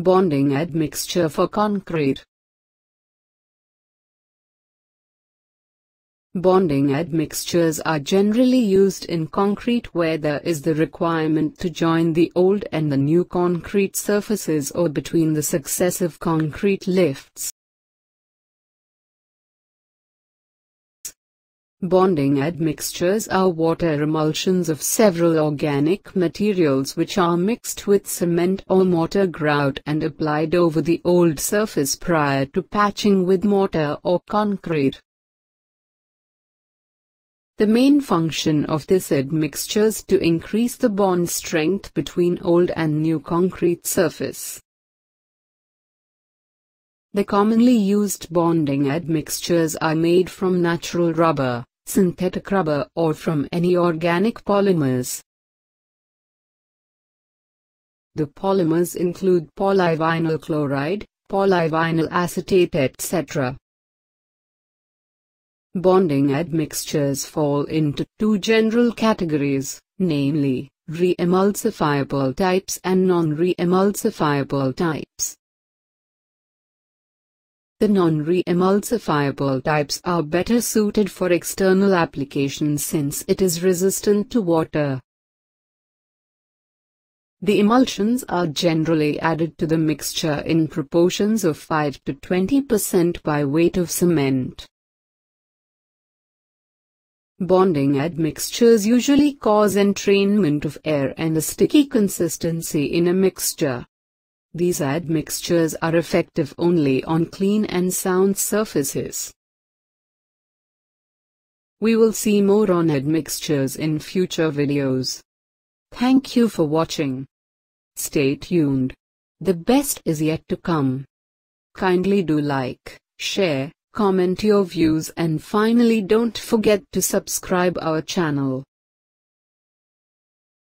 Bonding admixture for concrete. Bonding admixtures are generally used in concrete where there is the requirement to join the old and the new concrete surfaces or between the successive concrete lifts. Bonding admixtures are water emulsions of several organic materials which are mixed with cement or mortar grout and applied over the old surface prior to patching with mortar or concrete. The main function of this admixture is to increase the bond strength between old and new concrete surface. The commonly used bonding admixtures are made from natural rubber, synthetic rubber, or from any organic polymers. The polymers include polyvinyl chloride, polyvinyl acetate, etc. Bonding admixtures fall into two general categories, namely, re-emulsifiable types and non-re-emulsifiable types. The non-re-emulsifiable types are better suited for external application since it is resistant to water. The emulsions are generally added to the mixture in proportions of 5 to 20% by weight of cement. Bonding admixtures usually cause entrainment of air and a sticky consistency in a mixture. These admixtures are effective only on clean and sound surfaces. We will see more on admixtures in future videos. Thank you for watching. Stay tuned. The best is yet to come. Kindly do like, share, comment your views and finally don't forget to subscribe our channel.